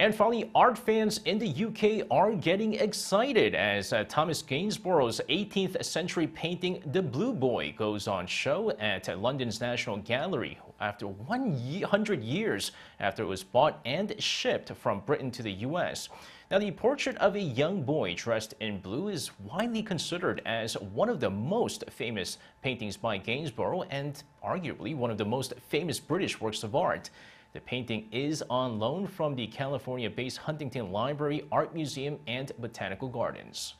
And finally, art fans in the UK are getting excited as Thomas Gainsborough's 18th century painting, The Blue Boy, goes on show at London's National Gallery after 100 years after it was bought and shipped from Britain to the US. Now, the portrait of a young boy dressed in blue is widely considered as one of the most famous paintings by Gainsborough and arguably one of the most famous British works of art. The painting is on loan from the California-based Huntington Library, Art Museum, and Botanical Gardens.